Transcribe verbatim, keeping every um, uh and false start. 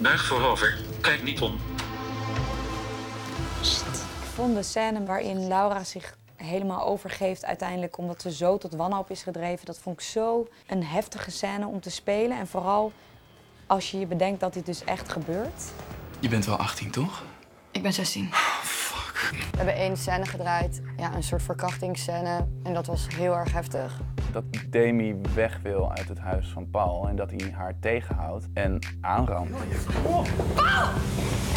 Buig voorover. Kijk niet om. Ik vond de scène waarin Laura zich helemaal overgeeft uiteindelijk omdat ze zo tot wanhoop is gedreven. Dat vond ik zo een heftige scène om te spelen. En vooral als je je bedenkt dat dit dus echt gebeurt. Je bent wel achttien, toch? Ik ben zestien. Oh, fuck. We hebben één scène gedraaid. Ja, een soort verkrachtingsscène. En dat was heel erg heftig. Dat Demi weg wil uit het huis van Paul en dat hij haar tegenhoudt en aanrandt. Oh, Paul!